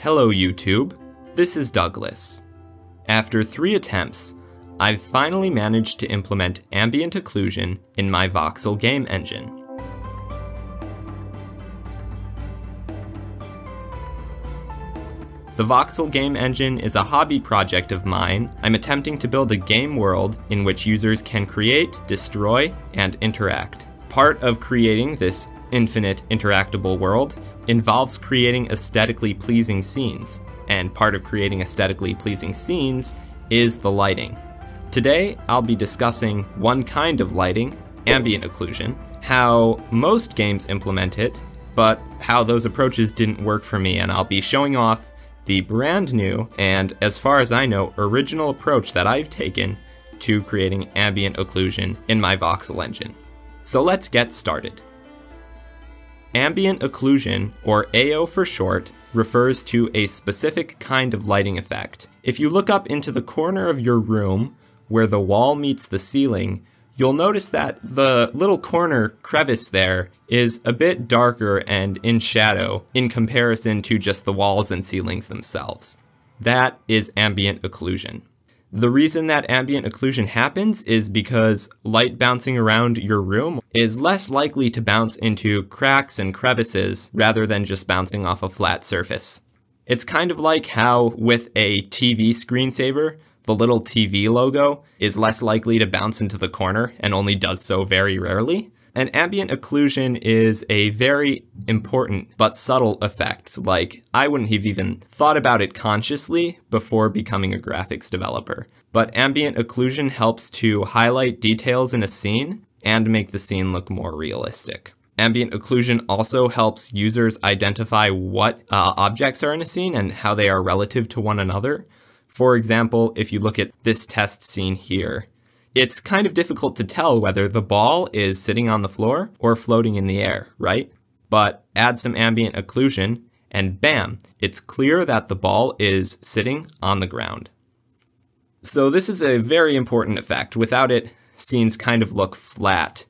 Hello YouTube, this is Douglas. After 3 attempts, I've finally managed to implement ambient occlusion in my voxel game engine. The voxel game engine is a hobby project of mine. I'm attempting to build a game world in which users can create, destroy, and interact. Part of creating this infinite interactable world involves creating aesthetically pleasing scenes, and part of creating aesthetically pleasing scenes is the lighting. Today, I'll be discussing one kind of lighting, ambient occlusion, how most games implement it, but how those approaches didn't work for me, and I'll be showing off the brand new, and as far as I know, original approach that I've taken to creating ambient occlusion in my voxel engine. So let's get started. Ambient occlusion, or AO for short, refers to a specific kind of lighting effect. If you look up into the corner of your room where the wall meets the ceiling, you'll notice that the little corner crevice there is a bit darker and in shadow in comparison to just the walls and ceilings themselves. That is ambient occlusion. The reason that ambient occlusion happens is because light bouncing around your room is less likely to bounce into cracks and crevices rather than just bouncing off a flat surface. It's kind of like how with a TV screensaver, the little TV logo is less likely to bounce into the corner and only does so very rarely. And ambient occlusion is a very important but subtle effect. Like, I wouldn't have even thought about it consciously before becoming a graphics developer. But ambient occlusion helps to highlight details in a scene and make the scene look more realistic. Ambient occlusion also helps users identify what objects are in a scene and how they are relative to one another. For example, if you look at this test scene here, it's kind of difficult to tell whether the ball is sitting on the floor or floating in the air, right? But add some ambient occlusion and bam, it's clear that the ball is sitting on the ground. So this is a very important effect. Without it, scenes kind of look flat.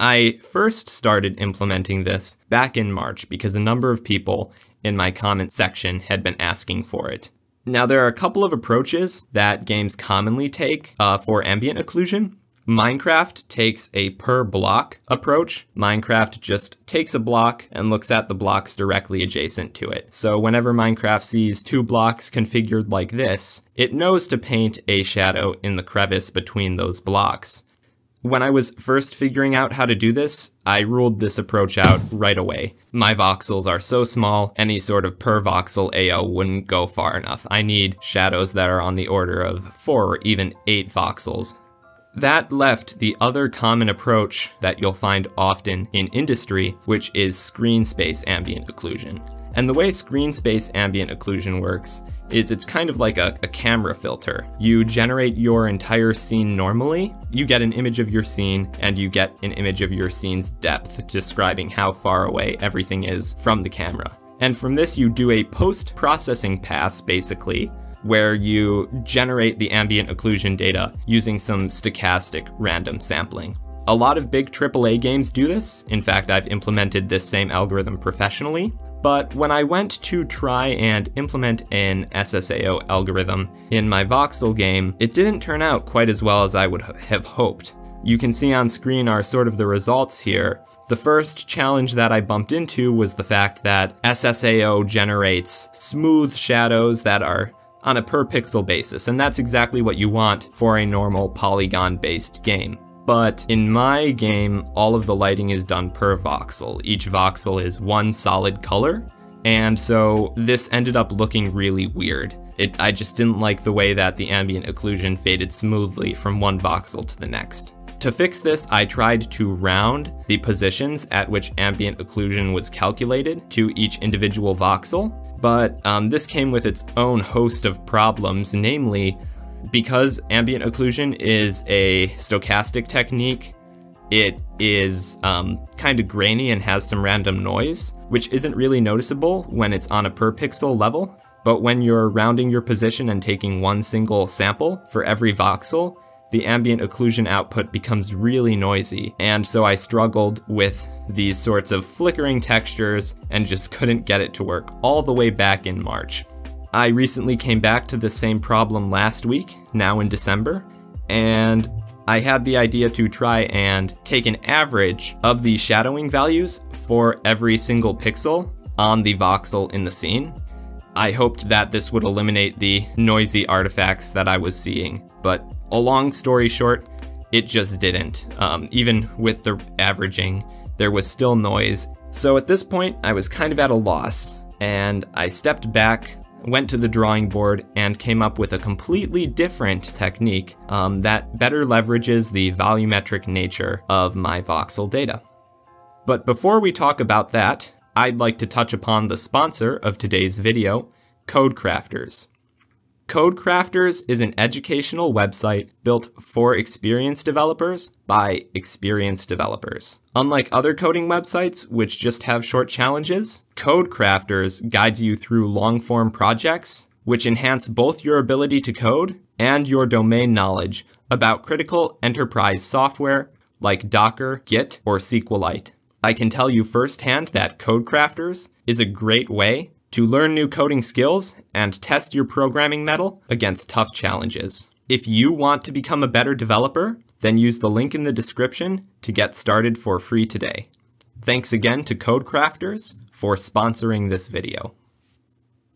I first started implementing this back in March because a number of people in my comment section had been asking for it. Now, there are a couple of approaches that games commonly take for ambient occlusion. Minecraft takes a per block approach. Minecraft just takes a block and looks at the blocks directly adjacent to it. So whenever Minecraft sees 2 blocks configured like this, it knows to paint a shadow in the crevice between those blocks. When I was first figuring out how to do this, I ruled this approach out right away. My voxels are so small, any sort of per voxel AO wouldn't go far enough. I need shadows that are on the order of 4 or even 8 voxels. That left the other common approach that you'll find often in industry, which is screen space ambient occlusion. And the way screen space ambient occlusion works is it's kind of like a camera filter. You generate your entire scene normally, you get an image of your scene, and you get an image of your scene's depth, describing how far away everything is from the camera. And from this you do a post-processing pass, basically, where you generate the ambient occlusion data using some stochastic random sampling. A lot of big AAA games do this. In fact, I've implemented this same algorithm professionally. But when I went to try and implement an SSAO algorithm in my voxel game, it didn't turn out quite as well as I would have hoped. You can see on screen are sort of the results here. The first challenge that I bumped into was the fact that SSAO generates smooth shadows that are on a per pixel basis, and that's exactly what you want for a normal polygon-based game. But in my game, all of the lighting is done per voxel. Each voxel is one solid color, and so this ended up looking really weird. I just didn't like the way that the ambient occlusion faded smoothly from one voxel to the next. To fix this, I tried to round the positions at which ambient occlusion was calculated to each individual voxel, but this came with its own host of problems, namely, because ambient occlusion is a stochastic technique, it is kind of grainy and has some random noise, which isn't really noticeable when it's on a per pixel level. But when you're rounding your position and taking one single sample for every voxel, the ambient occlusion output becomes really noisy, and so I struggled with these sorts of flickering textures and just couldn't get it to work all the way back in March. I recently came back to the same problem last week, now in December, and I had the idea to try and take an average of the shadowing values for every single pixel on the voxel in the scene. I hoped that this would eliminate the noisy artifacts that I was seeing, but a long story short, it just didn't. Even with the averaging, there was still noise. So at this point, I was kind of at a loss, and I stepped back, went to the drawing board, and came up with a completely different technique that better leverages the volumetric nature of my voxel data. But before we talk about that, I'd like to touch upon the sponsor of today's video, CodeCrafters. CodeCrafters is an educational website built for experienced developers by experienced developers. Unlike other coding websites, which just have short challenges, CodeCrafters guides you through long-form projects, which enhance both your ability to code and your domain knowledge about critical enterprise software like Docker, Git, or SQLite. I can tell you firsthand that CodeCrafters is a great way to learn new coding skills and test your programming mettle against tough challenges. If you want to become a better developer, then use the link in the description to get started for free today. Thanks again to CodeCrafters for sponsoring this video.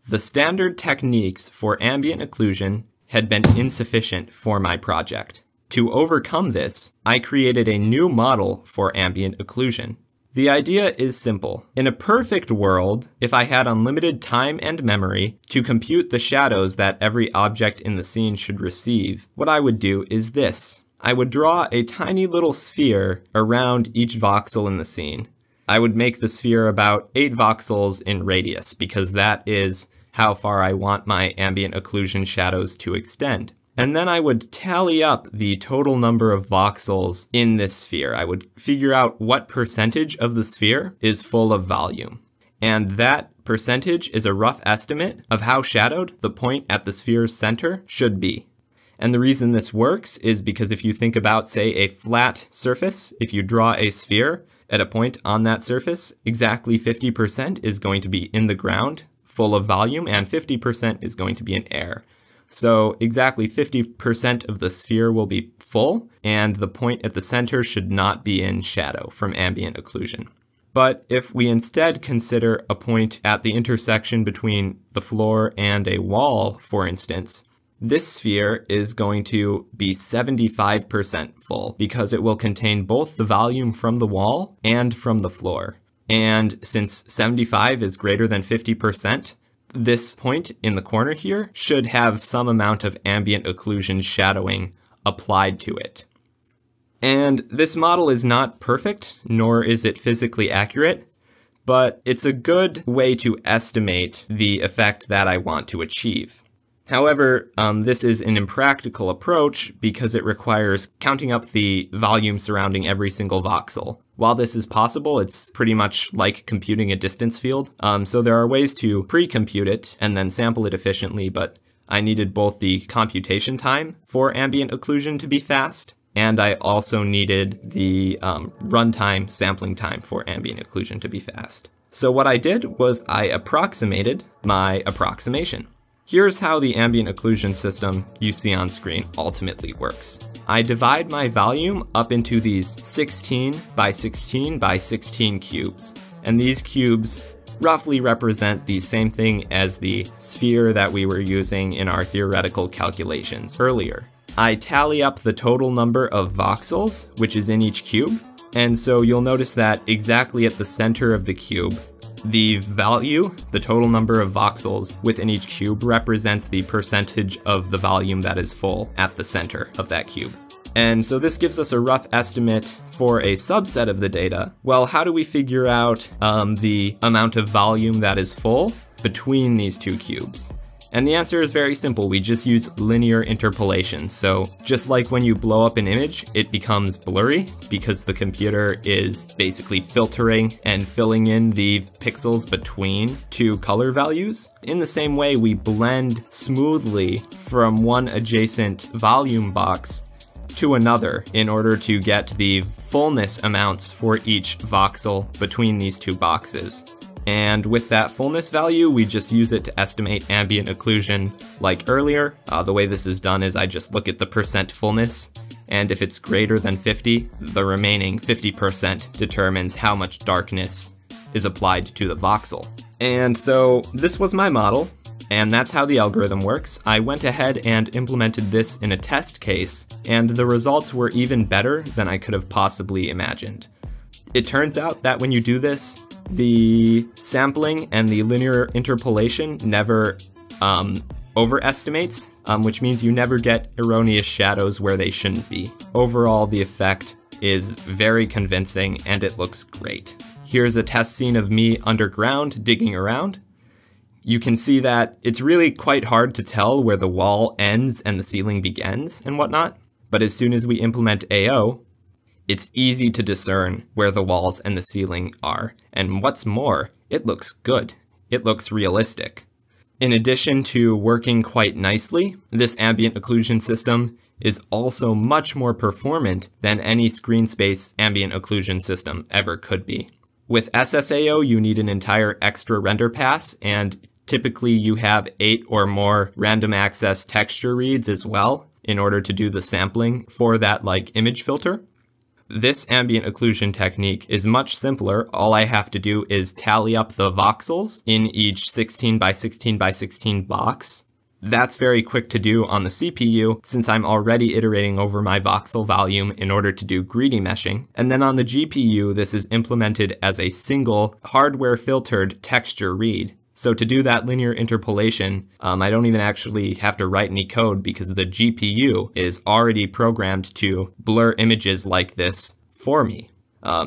The standard techniques for ambient occlusion had been insufficient for my project. To overcome this, I created a new model for ambient occlusion. The idea is simple. In a perfect world, if I had unlimited time and memory to compute the shadows that every object in the scene should receive, what I would do is this. I would draw a tiny little sphere around each voxel in the scene. I would make the sphere about 8 voxels in radius, because that is how far I want my ambient occlusion shadows to extend. And then I would tally up the total number of voxels in this sphere. I would figure out what percentage of the sphere is full of volume. And that percentage is a rough estimate of how shadowed the point at the sphere's center should be. And the reason this works is because if you think about, say, a flat surface, if you draw a sphere at a point on that surface, exactly 50% is going to be in the ground, full of volume, and 50% is going to be in air. So exactly 50% of the sphere will be full, and the point at the center should not be in shadow from ambient occlusion. But if we instead consider a point at the intersection between the floor and a wall, for instance, this sphere is going to be 75% full because it will contain both the volume from the wall and from the floor. And since 75 is greater than 50%, this point in the corner here should have some amount of ambient occlusion shadowing applied to it. And this model is not perfect, nor is it physically accurate, but it's a good way to estimate the effect that I want to achieve. However, this is an impractical approach because it requires counting up the volume surrounding every single voxel. While this is possible, it's pretty much like computing a distance field, so there are ways to pre-compute it and then sample it efficiently, but I needed both the computation time for ambient occlusion to be fast, and I also needed the runtime sampling time for ambient occlusion to be fast. So what I did was I approximated my approximation. Here's how the ambient occlusion system you see on screen ultimately works. I divide my volume up into these 16 by 16 by 16 cubes, and these cubes roughly represent the same thing as the sphere that we were using in our theoretical calculations earlier. I tally up the total number of voxels, which is in each cube, and so you'll notice that exactly at the center of the cube, the value, the total number of voxels within each cube, represents the percentage of the volume that is full at the center of that cube. And so this gives us a rough estimate for a subset of the data. Well, how do we figure out the amount of volume that is full between these two cubes? And the answer is very simple. We just use linear interpolation. So just like when you blow up an image, it becomes blurry because the computer is basically filtering and filling in the pixels between two color values. In the same way, we blend smoothly from one adjacent volume box to another in order to get the fullness amounts for each voxel between these two boxes. And with that fullness value, we just use it to estimate ambient occlusion like earlier. The way this is done is I just look at the percent fullness, and if it's greater than 50, the remaining 50% determines how much darkness is applied to the voxel. And so this was my model, and that's how the algorithm works. I went ahead and implemented this in a test case, and the results were even better than I could have possibly imagined. It turns out that when you do this, the sampling and the linear interpolation never overestimates, which means you never get erroneous shadows where they shouldn't be. Overall, the effect is very convincing and it looks great. Here's a test scene of me underground digging around. You can see that it's really quite hard to tell where the wall ends and the ceiling begins and whatnot, but as soon as we implement AO, it's easy to discern where the walls and the ceiling are, and what's more, it looks good. It looks realistic. In addition to working quite nicely, this ambient occlusion system is also much more performant than any screen space ambient occlusion system ever could be. With SSAO, you need an entire extra render pass, and typically you have 8 or more random access texture reads as well in order to do the sampling for that like image filter. This ambient occlusion technique is much simpler. All I have to do is tally up the voxels in each 16 by 16 by 16 box. That's very quick to do on the CPU since I'm already iterating over my voxel volume in order to do greedy meshing. And then on the GPU, this is implemented as a single hardware filtered texture read. So to do that linear interpolation, I don't even actually have to write any code because the GPU is already programmed to blur images like this for me.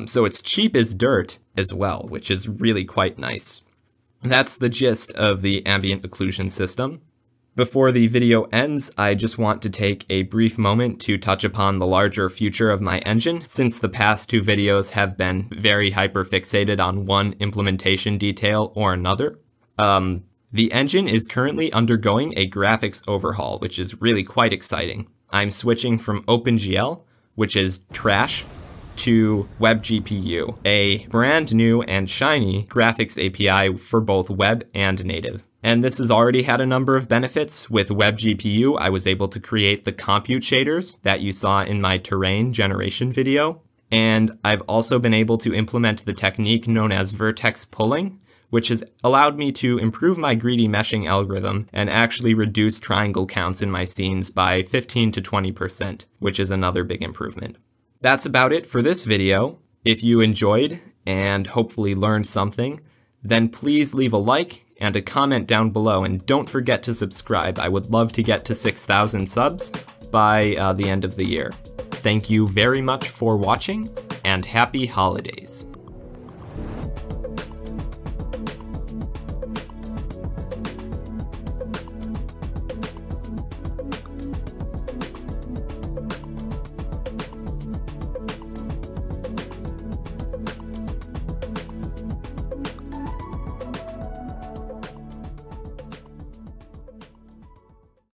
So it's cheap as dirt as well, which is really quite nice. That's the gist of the ambient occlusion system. Before the video ends, I just want to take a brief moment to touch upon the larger future of my engine, since the past two videos have been very hyper-fixated on one implementation detail or another. The engine is currently undergoing a graphics overhaul, which is really quite exciting. I'm switching from OpenGL, which is trash, to WebGPU, a brand new and shiny graphics API for both web and native. And this has already had a number of benefits. With WebGPU, I was able to create the compute shaders that you saw in my terrain generation video. And I've also been able to implement the technique known as vertex pulling, which has allowed me to improve my greedy meshing algorithm and actually reduce triangle counts in my scenes by 15 to 20%, which is another big improvement. That's about it for this video. If you enjoyed and hopefully learned something, then please leave a like and a comment down below, and don't forget to subscribe. I would love to get to 6,000 subs by the end of the year. Thank you very much for watching, and happy holidays.